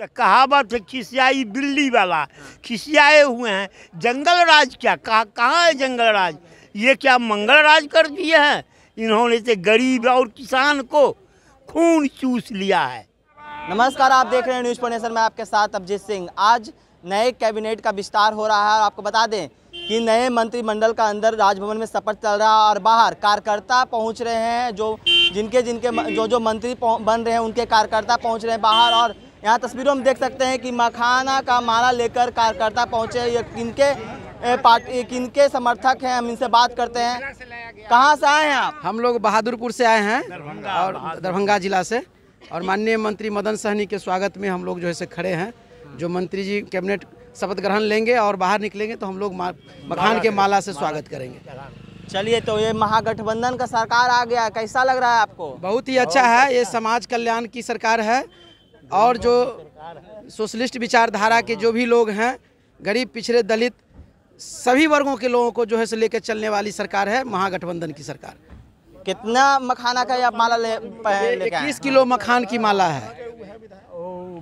तो कहावत है खिसियाई बिल्ली वाला, खिसियाए हुए हैं। जंगल राज क्या, कहाँ है जंगल राज? ये क्या मंगल राज कर दिए हैं इन्होंने, से गरीब और किसान को खून चूस लिया है। नमस्कार, आप देख रहे हैं न्यूज़ फाउंडेशन में, आपके साथ अभिजीत सिंह। आज नए कैबिनेट का विस्तार हो रहा है और आपको बता दें कि नए मंत्रिमंडल का अंदर राजभवन में शपथ चल रहा है और बाहर कार्यकर्ता पहुंच रहे हैं, जो जिनके जिनके जो जो मंत्री बन रहे हैं उनके कार्यकर्ता पहुंच रहे हैं बाहर। और यहाँ तस्वीरों में देख सकते हैं कि मखाना का माला लेकर कार्यकर्ता पहुँचे। ये किनके पार्टी, किनके समर्थक हैं, हम इनसे बात करते हैं। कहाँ से आए हैं आप? हम लोग बहादुरपुर से आए हैं और दरभंगा जिला से, और माननीय मंत्री मदन सहनी के स्वागत में हम लोग जो है खड़े हैं। जो मंत्री जी कैबिनेट शपथ ग्रहण लेंगे और बाहर निकलेंगे तो हम लोग मखान के माला से स्वागत करेंगे। चलिए, तो ये महागठबंधन का सरकार आ गया, कैसा लग रहा है आपको? बहुत ही अच्छा है, ये समाज कल्याण की सरकार है। और जो सोशलिस्ट विचारधारा के जो भी लोग हैं, गरीब, पिछड़े, दलित, सभी वर्गों के लोगों को जो है लेकर चलने वाली सरकार है महागठबंधन की सरकार। कितना मखाना का ये माला लेके? 21 किलो मखान की माला है।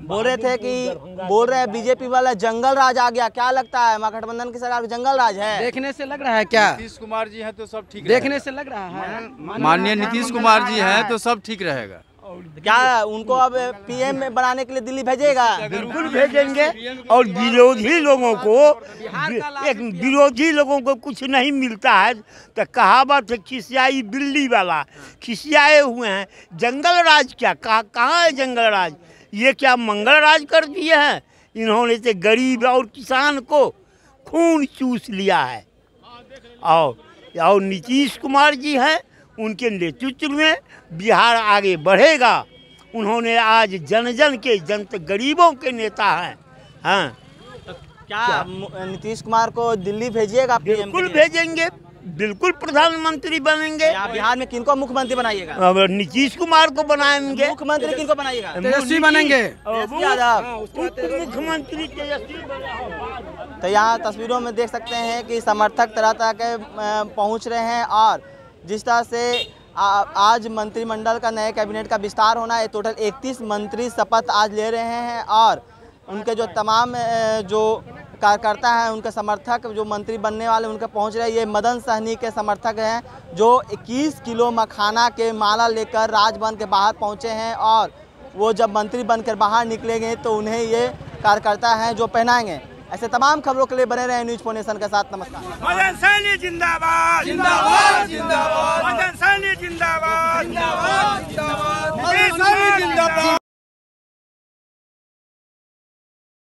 बोल रहे थे कि बोल रहे हैं बीजेपी वाला जंगल राज आ गया, क्या लगता है महागठबंधन की सरकार जंगल राज है? देखने से लग रहा है क्या? नीतीश कुमार जी हैं तो सब ठीक। देखने से लग रहा है माननीय नीतीश कुमार जी हैं तो सब ठीक रहेगा। क्या उनको अब पीएम बनाने के लिए दिल्ली भेजेगा? बिल्कुल भेजेंगे। और विरोधी लोगों को, एक विरोधी लोगों को कुछ नहीं मिलता है तो कहावत है खिसियाई बिल्ली वाला, खिसियाए हुए हैं। जंगल राज क्या, कहाँ है जंगल राज? ये क्या मंगल राज कर दिए हैं इन्होंने, से गरीब और किसान को खून चूस लिया है। और नीतीश कुमार जी हैं, उनके नेतृत्व में बिहार आगे बढ़ेगा। उन्होंने आज जन जन के जनता, गरीबों के नेता हैं। हाँ, क्या नीतीश कुमार को दिल्ली भेजिएगा? बिल्कुल भेजेंगे, बिल्कुल प्रधानमंत्री बनेंगे। बिहार में किनको मुख्यमंत्री बनाइएगा? नीतीश कुमार को बनाएंगे। मुख्यमंत्री किनको बनाइएगा? तेजस्वी बनेंगे, मुख्यमंत्री तेजस्वी। तो यहाँ तस्वीरों में देख सकते हैं कि समर्थक तरह तरह के पहुँच रहे हैं। और जिस तरह से आज मंत्रिमंडल का, नए कैबिनेट का विस्तार होना है, टोटल 31 मंत्री शपथ आज ले रहे हैं। और उनके जो तमाम जो कार्यकर्ता हैं, उनके समर्थक, जो मंत्री बनने वाले, उनके पहुंच रहे हैं। ये मदन सहनी के समर्थक हैं जो 21 किलो मखाना के माला लेकर राजभवन के बाहर पहुंचे हैं। और वो जब मंत्री बनकर बाहर निकलेंगे तो उन्हें ये कार्यकर्ता हैं जो पहनाएंगे। ऐसे तमाम खबरों के लिए बने रहे न्यूज़ फाउंडेशन के साथ। नमस्कार। मदन सहनी जिंदाबाद, जिंदाबाद, जिंदाबाद। मदन सहनी जिंदाबाद, जिंदाबाद, जिंदाबाद।